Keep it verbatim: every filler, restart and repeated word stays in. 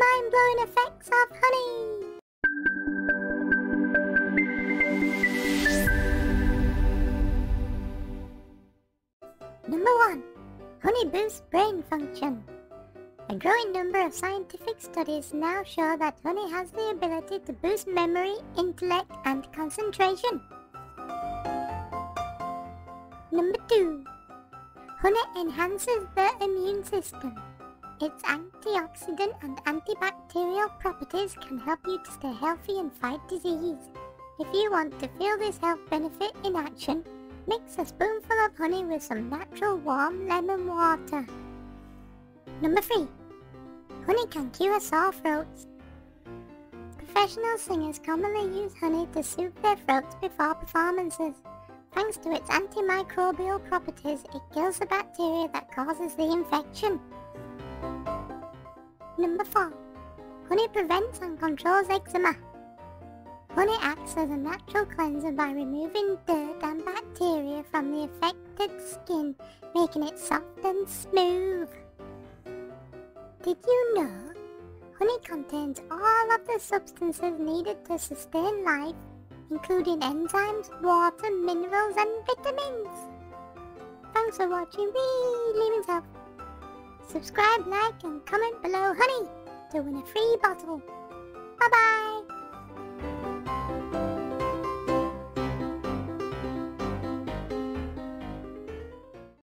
mind-blown effects of honey. Number one. Honey boosts brain function. A growing number of scientific studies now show that honey has the ability to boost memory, intellect, and concentration. Number two. Honey enhances the immune system. Its antioxidant and antibacterial properties can help you to stay healthy and fight disease. If you want to feel this health benefit in action, mix a spoonful of honey with some natural warm lemon water. Number three. Honey can cure sore throats. Professional singers commonly use honey to soothe their throats before performances. Thanks to its antimicrobial properties, it kills the bacteria that causes the infection. Number four. Honey prevents and controls eczema. Honey acts as a natural cleanser by removing dirt and bacteria from the affected skin, making it soft and smooth. Did you know? Honey contains all of the substances needed to sustain life, including enzymes, water, minerals, and vitamins. Thanks for watching Really Means Health. Subscribe, like, and comment below honey to win a free bottle. Bye bye.